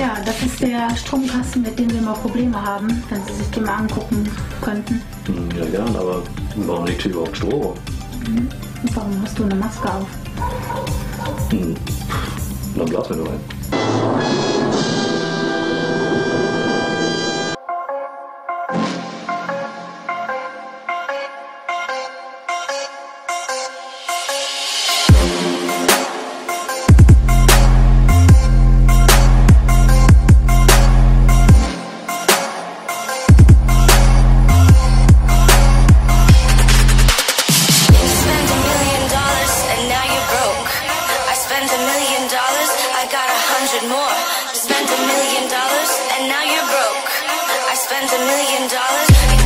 Ja, das ist der Stromkasten, mit dem wir immer Probleme haben, wenn Sie sich den mal angucken könnten. Ja, gern, aber warum liegt hier überhaupt Strom? Mhm. Und warum hast du eine Maske auf? Mhm. Dann blasen wir rein. $100 more. Spent $1 million and now you're broke. I spent $1 million.